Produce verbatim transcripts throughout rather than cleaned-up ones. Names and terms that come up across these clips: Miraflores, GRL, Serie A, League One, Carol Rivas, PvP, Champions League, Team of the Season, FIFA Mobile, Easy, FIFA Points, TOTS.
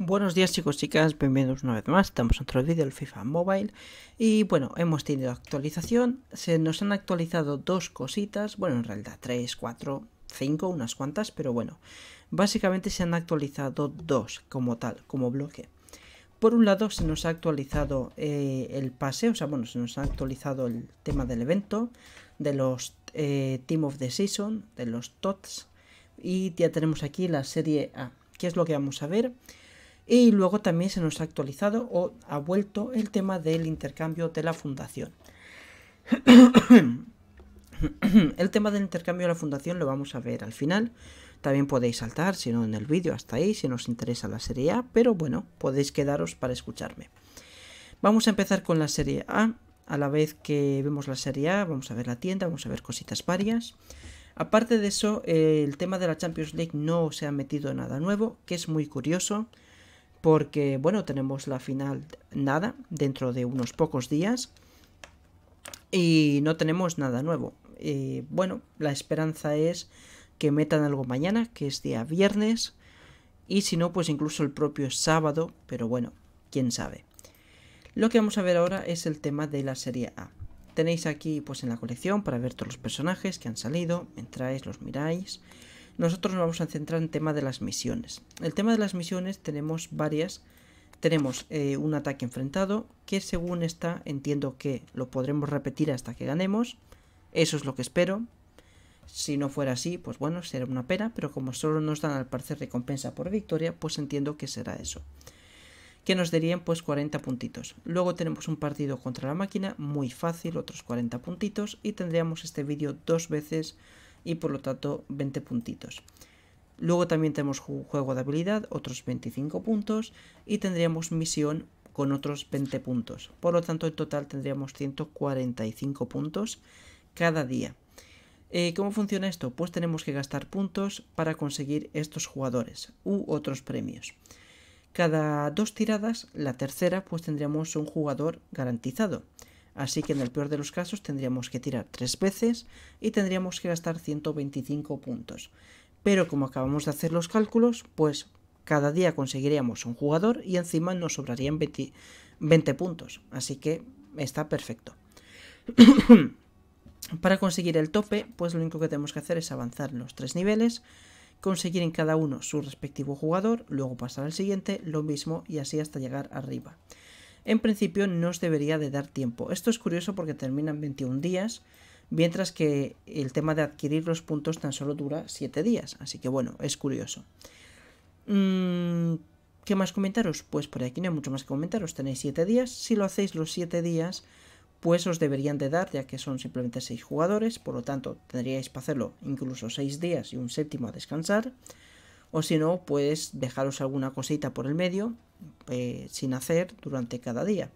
Buenos días chicos, chicas, bienvenidos una vez más. Estamos en otro vídeo del FIFA Mobile. Y bueno, hemos tenido actualización. Se nos han actualizado dos cositas. Bueno, en realidad tres, cuatro, cinco, unas cuantas, pero bueno. Básicamente se han actualizado dos como tal, como bloque. Por un lado se nos ha actualizado eh, el pase, o sea, bueno, se nos ha actualizado el tema del evento, de los eh, Team of the Season, de los T O T S. Y ya tenemos aquí la Serie A, que es lo que vamos a ver. Y luego también se nos ha actualizado o ha vuelto el tema del intercambio de la fundación. El tema del intercambio de la fundación lo vamos a ver al final. También podéis saltar, si no en el vídeo, hasta ahí, si os interesa la Serie A. Pero bueno, podéis quedaros para escucharme. Vamos a empezar con la Serie A. A la vez que vemos la Serie A, vamos a ver la tienda, vamos a ver cositas varias. Aparte de eso, eh, el tema de la Champions League no se ha metido nada nuevo, que es muy curioso. Porque, bueno, tenemos la final nada, dentro de unos pocos días. Y no tenemos nada nuevo. Eh, bueno, la esperanza es que metan algo mañana, que es día viernes. Y si no, pues incluso el propio sábado. Pero bueno, quién sabe. Lo que vamos a ver ahora es el tema de la Serie A. Tenéis aquí, pues en la colección, para ver todos los personajes que han salido. Entráis, los miráis. Nosotros nos vamos a centrar en el tema de las misiones. El tema de las misiones tenemos varias. Tenemos eh, un ataque enfrentado, que según está, entiendo que lo podremos repetir hasta que ganemos. Eso es lo que espero. Si no fuera así, pues bueno, será una pena. Pero como solo nos dan al parecer recompensa por victoria, pues entiendo que será eso. Que nos darían pues cuarenta puntitos. Luego tenemos un partido contra la máquina, muy fácil, otros cuarenta puntitos. Y tendríamos este vídeo dos veces y por lo tanto veinte puntitos. Luego también tenemos juego de habilidad, otros veinticinco puntos, y tendríamos misión con otros veinte puntos. Por lo tanto en total tendríamos ciento cuarenta y cinco puntos cada día. Eh, ¿Cómo funciona esto? Pues tenemos que gastar puntos para conseguir estos jugadores u otros premios. Cada dos tiradas, la tercera, pues tendríamos un jugador garantizado. Así que en el peor de los casos tendríamos que tirar tres veces y tendríamos que gastar ciento veinticinco puntos. Pero como acabamos de hacer los cálculos, pues cada día conseguiríamos un jugador y encima nos sobrarían veinte, veinte puntos. Así que está perfecto. Para conseguir el tope, pues lo único que tenemos que hacer es avanzar los tres niveles, conseguir en cada uno su respectivo jugador, luego pasar al siguiente, lo mismo y así hasta llegar arriba. En principio no os debería de dar tiempo. Esto es curioso porque terminan veintiún días, mientras que el tema de adquirir los puntos tan solo dura siete días. Así que bueno, es curioso. ¿Qué más comentaros? Pues por aquí no hay mucho más que comentaros. Tenéis siete días. Si lo hacéis los siete días, pues os deberían de dar, ya que son simplemente seis jugadores. Por lo tanto, tendríais para hacerlo incluso seis días y un séptimo a descansar. O si no, pues dejaros alguna cosita por el medio, eh, sin hacer durante cada día.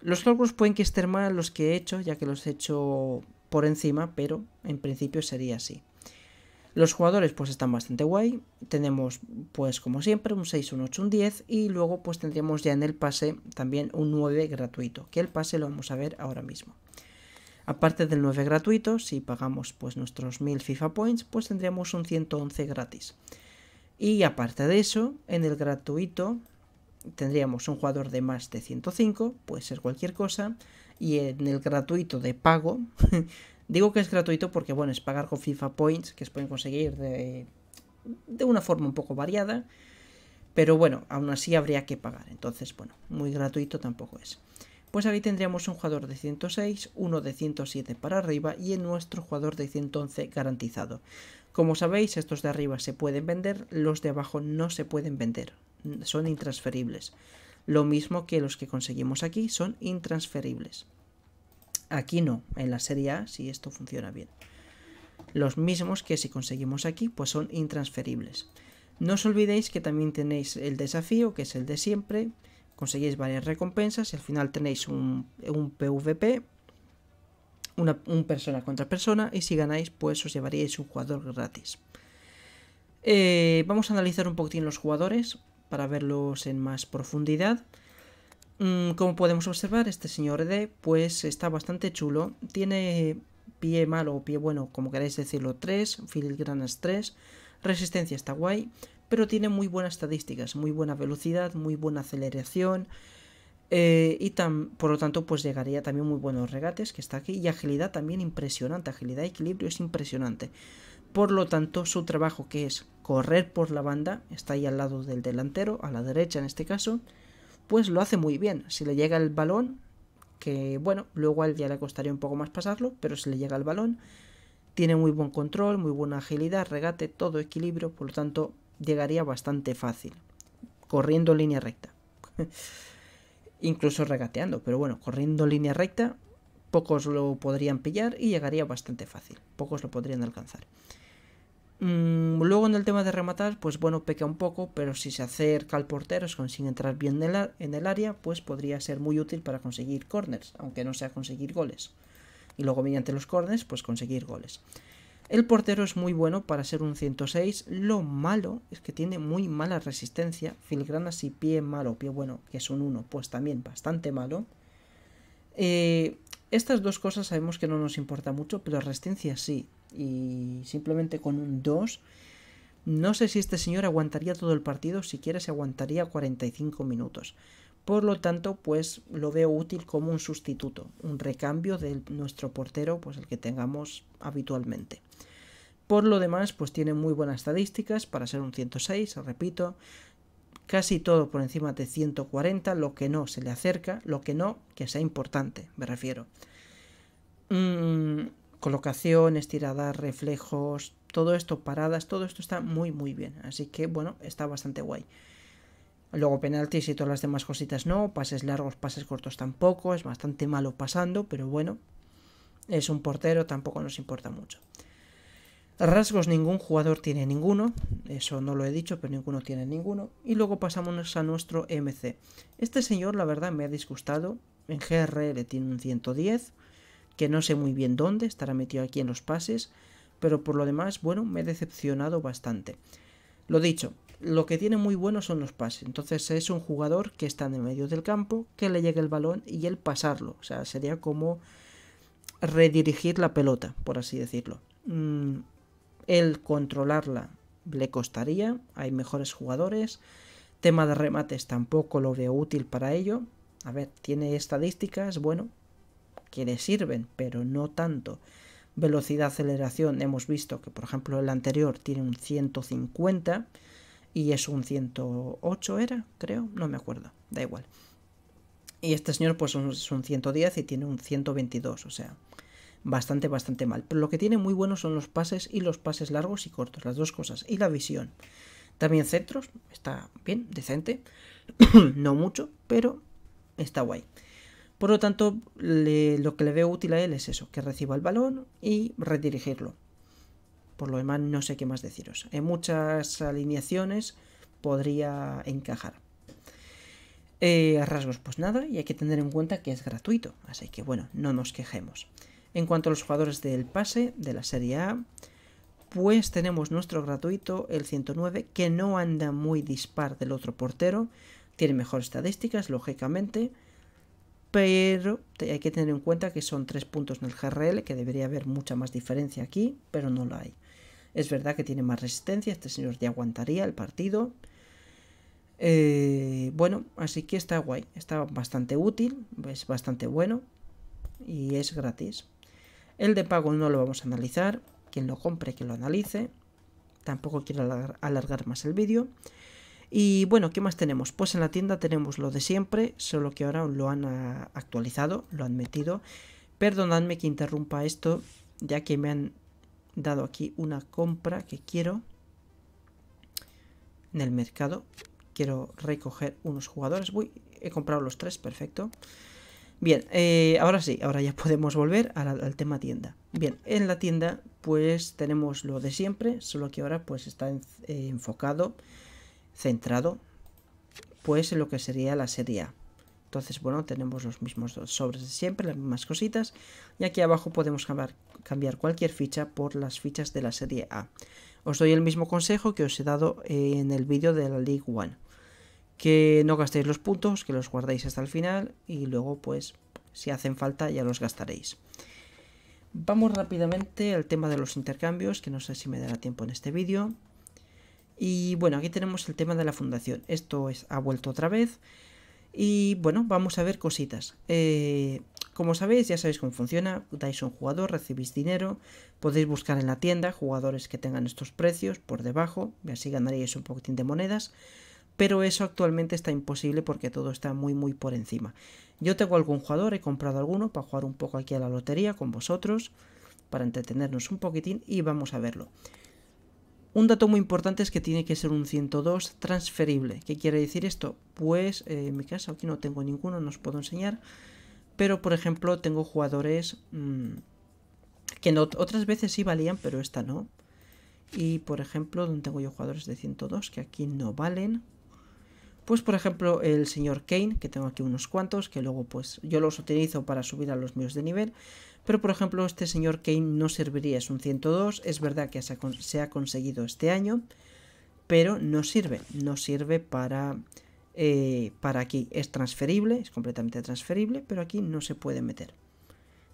Los cálculos pueden que estén mal los que he hecho, ya que los he hecho por encima, pero en principio sería así. Los jugadores pues están bastante guay. Tenemos pues como siempre un seis, un ocho, un diez y luego pues tendríamos ya en el pase también un nueve gratuito, que el pase lo vamos a ver ahora mismo. Aparte del nueve gratuito, si pagamos pues nuestros mil FIFA Points, pues tendríamos un ciento once gratis. Y aparte de eso, en el gratuito tendríamos un jugador de más de ciento cinco, puede ser cualquier cosa. Y en el gratuito de pago, digo que es gratuito porque bueno, es pagar con FIFA Points, que se pueden conseguir de, de una forma un poco variada. Pero bueno, aún así habría que pagar, entonces bueno, muy gratuito tampoco es. Pues aquí tendríamos un jugador de ciento seis, uno de ciento siete para arriba y en nuestro jugador de ciento once garantizado. Como sabéis, estos de arriba se pueden vender, los de abajo no se pueden vender, son intransferibles. Lo mismo que los que conseguimos aquí son intransferibles. Aquí no, en la Serie A si esto funciona bien. Los mismos que si conseguimos aquí pues son intransferibles. No os olvidéis que también tenéis el desafío, que es el de siempre. Conseguís varias recompensas y al final tenéis un, un PvP, una, un persona contra persona, y si ganáis pues os llevaríais un jugador gratis. Eh, vamos a analizar un poquitín los jugadores para verlos en más profundidad. Mm, como podemos observar, este señor D pues está bastante chulo. Tiene pie malo o pie bueno, como queráis decirlo, tres, filigranas tres, resistencia está guay. pero tiene muy buenas estadísticas, muy buena velocidad, muy buena aceleración, eh, y tam, por lo tanto pues llegaría también muy buenos regates, que está aquí, y agilidad también impresionante, agilidad y equilibrio es impresionante. Por lo tanto, su trabajo, que es correr por la banda, está ahí al lado del delantero, a la derecha en este caso, pues lo hace muy bien. Si le llega el balón, que bueno, luego a él ya le costaría un poco más pasarlo, pero si le llega el balón, tiene muy buen control, muy buena agilidad, regate, todo equilibrio, por lo tanto, llegaría bastante fácil, corriendo línea recta. Incluso regateando, pero bueno, corriendo línea recta, pocos lo podrían pillar y llegaría bastante fácil, pocos lo podrían alcanzar. Luego en el tema de rematar, pues bueno, peca un poco, pero si se acerca al portero, consigue entrar bien en el área, pues podría ser muy útil para conseguir corners, aunque no sea conseguir goles. Y luego mediante los corners, pues conseguir goles. El portero es muy bueno para ser un ciento seis, lo malo es que tiene muy mala resistencia, filigranas y pie malo, pie bueno, que es un uno, pues también bastante malo. Eh, estas dos cosas sabemos que no nos importa mucho, pero resistencia sí. Y simplemente con un dos, no sé si este señor aguantaría todo el partido, siquiera se aguantaría cuarenta y cinco minutos. Por lo tanto, pues lo veo útil como un sustituto, un recambio de nuestro portero, pues el que tengamos habitualmente. Por lo demás, pues tiene muy buenas estadísticas para ser un ciento seis, repito, casi todo por encima de ciento cuarenta, lo que no se le acerca, lo que no que sea importante, me refiero. Mm, Colocación, estirada, reflejos, todo esto, paradas, todo esto está muy muy bien. Así que bueno, está bastante guay. Luego penaltis y todas las demás cositas no, pases largos, pases cortos tampoco, es bastante malo pasando, pero bueno, es un portero, tampoco nos importa mucho. Rasgos ningún jugador tiene ninguno, eso no lo he dicho, pero ninguno tiene ninguno. Y luego pasamos a nuestro M C. Este señor la verdad me ha disgustado, en G R L tiene un ciento diez... que no sé muy bien dónde, estará metido aquí en los pases, pero por lo demás, bueno, me he decepcionado bastante. Lo dicho, lo que tiene muy bueno son los pases, entonces es un jugador que está en el medio del campo, que le llegue el balón y él pasarlo, o sea, sería como redirigir la pelota, por así decirlo. Mm, él controlarla le costaría, hay mejores jugadores, tema de remates tampoco lo veo útil para ello, a ver, tiene estadísticas, bueno, que le sirven, pero no tanto. Velocidad, aceleración, hemos visto que, por ejemplo, el anterior tiene un ciento cincuenta y es un ciento ocho, ¿era? Creo, no me acuerdo, da igual. Y este señor pues es un ciento diez y tiene un ciento veintidós, o sea, bastante, bastante mal. Pero lo que tiene muy bueno son los pases y los pases largos y cortos, las dos cosas, y la visión. También centros, está bien, decente, no mucho, pero está guay. Por lo tanto, le, lo que le veo útil a él es eso, que reciba el balón y redirigirlo. Por lo demás, no sé qué más deciros. En muchas alineaciones podría encajar. Eh, rasgos, pues nada, y hay que tener en cuenta que es gratuito. Así que bueno, no nos quejemos. En cuanto a los jugadores del pase, de la Serie A, pues tenemos nuestro gratuito, el ciento nueve, que no anda muy dispar del otro portero. Tiene mejores estadísticas, lógicamente. Pero hay que tener en cuenta que son tres puntos en el G R L, que debería haber mucha más diferencia aquí, pero no la hay. Es verdad que tiene más resistencia, este señor ya aguantaría el partido. Eh, bueno, así que está guay, está bastante útil, es bastante bueno y es gratis. El de pago no lo vamos a analizar, quien lo compre que lo analice. Tampoco quiero alargar, alargar más el vídeo. Y bueno, ¿qué más tenemos? Pues en la tienda tenemos lo de siempre, solo que ahora lo han actualizado, lo han metido. Perdonadme que interrumpa esto, ya que me han dado aquí una compra que quiero en el mercado. Quiero recoger unos jugadores. Uy, he comprado los tres, perfecto. Bien, eh, ahora sí, ahora ya podemos volver al, al tema tienda. Bien, en la tienda pues tenemos lo de siempre, solo que ahora pues está en, eh, enfocado... centrado pues en lo que sería la Serie A. Entonces bueno, tenemos los mismos sobres de siempre, las mismas cositas, y aquí abajo podemos cambiar, cambiar cualquier ficha por las fichas de la Serie A. Os doy el mismo consejo que os he dado en el vídeo de la League One, que no gastéis los puntos, que los guardéis hasta el final y luego pues si hacen falta ya los gastaréis. Vamos rápidamente al tema de los intercambios, que no sé si me dará tiempo en este vídeo. Y bueno, aquí tenemos el tema de la fundación. Esto es, ha vuelto otra vez. Y bueno, vamos a ver cositas. Eh, como sabéis, ya sabéis cómo funciona. Dais un jugador, recibís dinero. Podéis buscar en la tienda jugadores que tengan estos precios por debajo. Y así ganaríais un poquitín de monedas. Pero eso actualmente está imposible porque todo está muy muy por encima. Yo tengo algún jugador, he comprado alguno para jugar un poco aquí a la lotería con vosotros. Para entretenernos un poquitín y vamos a verlo. Un dato muy importante es que tiene que ser un ciento dos transferible. ¿Qué quiere decir esto? Pues eh, en mi caso aquí no tengo ninguno, no os puedo enseñar. Pero por ejemplo tengo jugadores mmm, que no, otras veces sí valían, pero esta no. Y por ejemplo, donde tengo yo jugadores de ciento dos que aquí no valen. Pues por ejemplo el señor Kane, que tengo aquí unos cuantos, que luego pues yo los utilizo para subir a los míos de nivel. Pero por ejemplo este señor Kane no serviría, es un ciento dos, es verdad que se ha, se ha conseguido este año, pero no sirve, no sirve para, eh, para aquí, es transferible, es completamente transferible, pero aquí no se puede meter.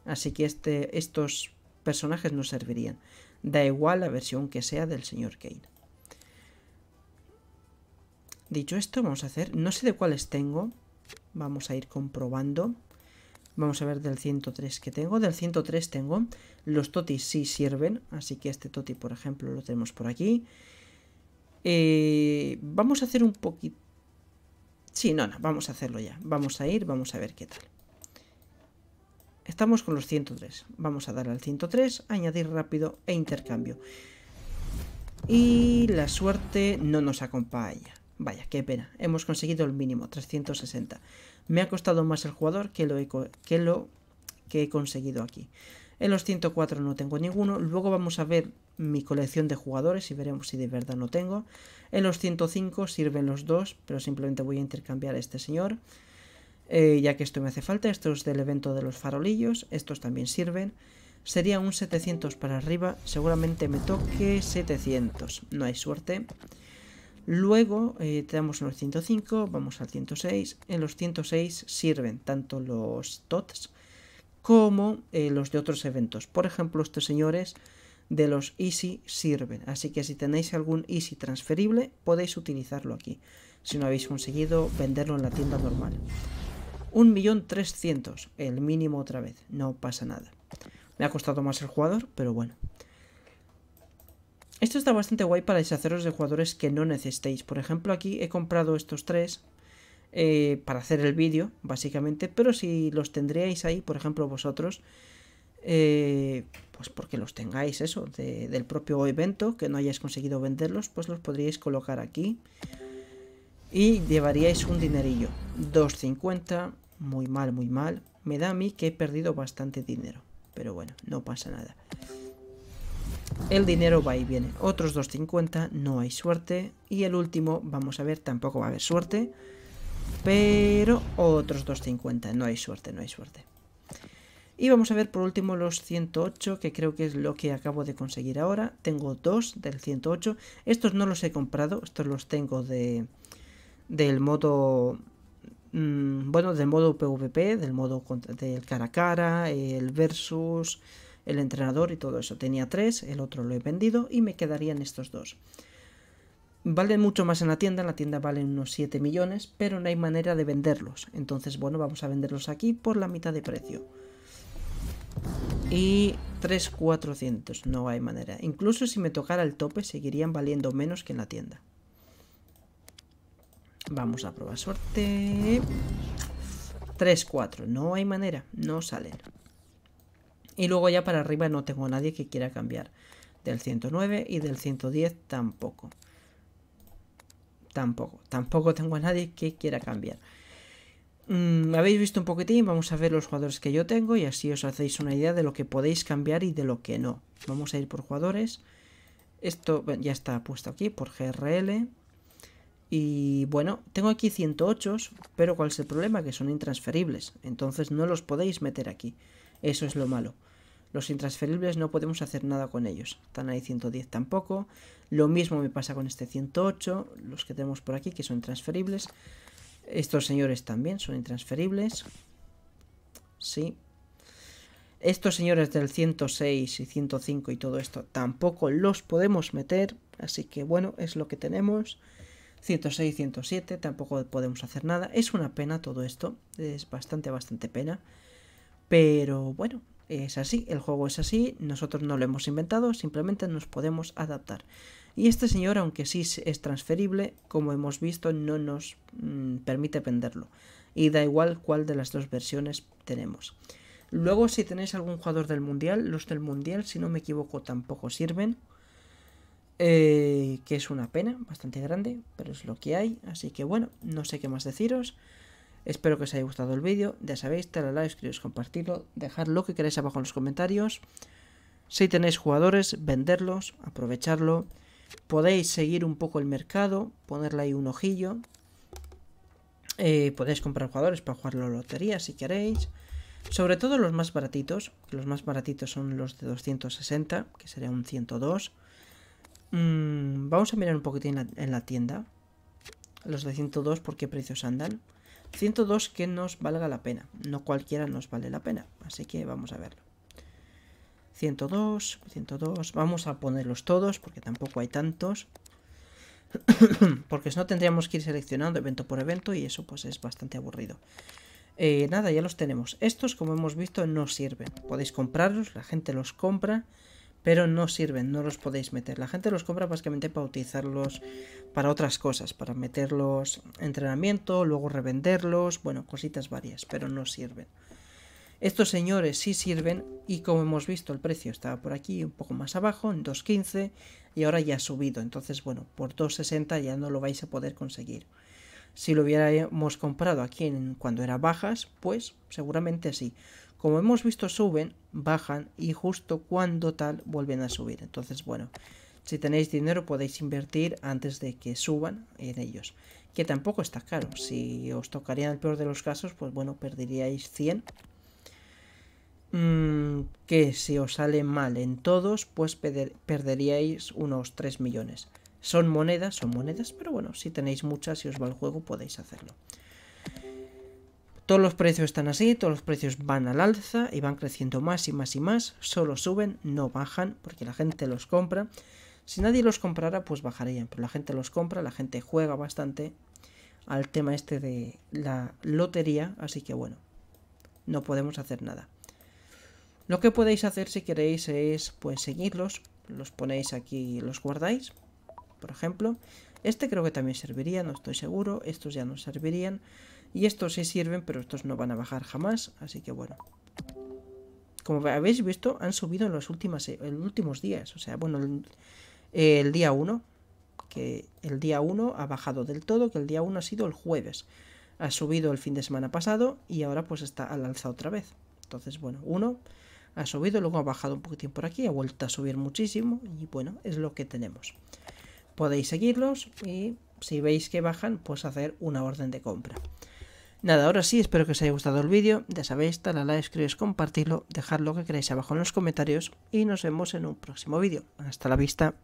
Así que este, estos personajes no servirían, da igual la versión que sea del señor Kane. Dicho esto, vamos a hacer, no sé de cuáles tengo, vamos a ir comprobando. Vamos a ver del ciento tres que tengo. Del ciento tres tengo. Los totis sí sirven. Así que este toti, por ejemplo, lo tenemos por aquí. Eh, vamos a hacer un poquito... Sí, no, no. Vamos a hacerlo ya. Vamos a ir. Vamos a ver qué tal. Estamos con los ciento tres. Vamos a darle al ciento tres. Añadir rápido e intercambio. Y la suerte no nos acompaña. Vaya, qué pena. Hemos conseguido el mínimo, trescientos sesenta. Me ha costado más el jugador que lo, he, que lo que he conseguido aquí. En los ciento cuatro no tengo ninguno. Luego vamos a ver mi colección de jugadores y veremos si de verdad no tengo. En los ciento cinco sirven los dos, pero simplemente voy a intercambiar a este señor. Eh, ya que esto me hace falta. Esto es del evento de los farolillos. Estos también sirven. Sería un setecientos para arriba. Seguramente me toque setecientos. No hay suerte. Luego eh, te damos los ciento cinco, vamos al ciento seis. En los ciento seis sirven tanto los T O T S como eh, los de otros eventos. Por ejemplo, estos señores de los Easy sirven. Así que si tenéis algún Easy transferible, podéis utilizarlo aquí. Si no habéis conseguido venderlo en la tienda normal. un millón trescientos mil, el mínimo otra vez. No pasa nada. Me ha costado más el jugador, pero bueno. Esto está bastante guay para deshaceros de jugadores que no necesitéis. Por ejemplo, aquí he comprado estos tres eh, para hacer el vídeo, básicamente. Pero si los tendríais ahí, por ejemplo, vosotros, eh, pues porque los tengáis, eso, de, del propio evento, que no hayáis conseguido venderlos, pues los podríais colocar aquí. Y llevaríais un dinerillo. dos cincuenta, muy mal, muy mal. Me da a mí que he perdido bastante dinero. Pero bueno, no pasa nada. El dinero va y viene. Otros dos cincuenta, no hay suerte. Y el último, vamos a ver, tampoco va a haber suerte. Pero otros dos cincuenta, no hay suerte, no hay suerte. Y vamos a ver por último los ciento ocho, que creo que es lo que acabo de conseguir ahora. Tengo dos del ciento ocho. Estos no los he comprado, estos los tengo de del modo... Mmm, bueno, del modo PvP, del modo del cara a cara, el versus... el entrenador y todo eso. Tenía tres, el otro lo he vendido y me quedarían estos dos. Valen mucho más en la tienda, en la tienda valen unos siete millones, pero no hay manera de venderlos. Entonces, bueno, vamos a venderlos aquí por la mitad de precio. Y tres mil cuatrocientos, no hay manera. Incluso si me tocara el tope, seguirían valiendo menos que en la tienda. Vamos a probar suerte. tres mil cuatrocientos, no hay manera, no salen. Y luego ya para arriba no tengo a nadie que quiera cambiar. Del ciento nueve y del ciento diez tampoco. Tampoco. Tampoco tengo a nadie que quiera cambiar. Mm, habéis visto un poquitín. Vamos a ver los jugadores que yo tengo. Y así os hacéis una idea de lo que podéis cambiar y de lo que no. Vamos a ir por jugadores. Esto ya está puesto aquí por G R L. Y bueno, tengo aquí ciento ocho. Pero ¿cuál es el problema? Que son intransferibles. Entonces no los podéis meter aquí. Eso es lo malo. Los intransferibles no podemos hacer nada con ellos. Están ahí ciento diez tampoco. Lo mismo me pasa con este ciento ocho. Los que tenemos por aquí que son intransferibles. Estos señores también son intransferibles. Sí. Estos señores del ciento seis y ciento cinco y todo esto tampoco los podemos meter. Así que bueno, es lo que tenemos. ciento seis, ciento siete, tampoco podemos hacer nada. Es una pena todo esto, es bastante, bastante pena. Pero bueno, es así, el juego es así, nosotros no lo hemos inventado, simplemente nos podemos adaptar. Y este señor, aunque sí es transferible, como hemos visto, no nos mm, permite venderlo. Y da igual cuál de las dos versiones tenemos. Luego, si tenéis algún jugador del Mundial, los del Mundial, si no me equivoco, tampoco sirven. Eh, que es una pena bastante grande, pero es lo que hay. Así que bueno, no sé qué más deciros. Espero que os haya gustado el vídeo. Ya sabéis, darle a like, suscribiros, compartirlo, dejar lo que queráis abajo en los comentarios. Si tenéis jugadores, venderlos, aprovecharlo. Podéis seguir un poco el mercado, ponerle ahí un ojillo. Eh, podéis comprar jugadores para jugar la lotería si queréis. Sobre todo los más baratitos, que los más baratitos son los de doscientos sesenta, que sería un ciento dos. Mm, vamos a mirar un poquitín en la, en la tienda. Los de ciento dos, ¿por qué precios andan? ciento dos que nos valga la pena. No cualquiera nos vale la pena. Así que vamos a verlo. ciento dos, ciento dos. Vamos a ponerlos todos porque tampoco hay tantos. Porque si no tendríamos que ir seleccionando evento por evento y eso pues es bastante aburrido. Eh, nada, ya los tenemos. Estos, como hemos visto, no sirven. Podéis comprarlos, la gente los compra, pero no sirven, no los podéis meter. La gente los compra básicamente para utilizarlos para otras cosas, para meterlos en entrenamiento, luego revenderlos, bueno, cositas varias, pero no sirven. Estos señores sí sirven y como hemos visto el precio estaba por aquí, un poco más abajo, en dos quince y ahora ya ha subido. Entonces, bueno, por dos sesenta ya no lo vais a poder conseguir. Si lo hubiéramos comprado aquí en, cuando era bajas, pues seguramente sí. Como hemos visto suben, bajan y justo cuando tal vuelven a subir. Entonces bueno, si tenéis dinero podéis invertir antes de que suban en ellos. Que tampoco está caro, si os tocaría en el peor de los casos, pues bueno, perderíais cien. Mm, que si os sale mal en todos, pues perder, perderíais unos tres millones. Son monedas, son monedas, pero bueno, si tenéis muchas y si os va el juego podéis hacerlo. Todos los precios están así, todos los precios van al alza y van creciendo más y más y más. Solo suben, no bajan, porque la gente los compra. Si nadie los comprara, pues bajarían, pero la gente los compra, la gente juega bastante al tema este de la lotería, así que bueno, no podemos hacer nada. Lo que podéis hacer si queréis es pues seguirlos, los ponéis aquí, los guardáis, por ejemplo. Este creo que también serviría, no estoy seguro, estos ya no servirían. Y estos sí sirven, pero estos no van a bajar jamás, así que bueno. Como habéis visto, han subido en los últimos, en últimos días, o sea, bueno, el, el día uno, que el día uno ha bajado del todo, que el día uno ha sido el jueves. Ha subido el fin de semana pasado y ahora pues está al alza otra vez. Entonces, bueno, uno ha subido, luego ha bajado un poquitín por aquí, ha vuelto a subir muchísimo y bueno, es lo que tenemos. Podéis seguirlos y si veis que bajan, pues hacer una orden de compra. Nada, ahora sí, espero que os haya gustado el vídeo. Ya sabéis, darle a like, suscribiros, compartirlo, dejad lo que queráis abajo en los comentarios y nos vemos en un próximo vídeo. Hasta la vista.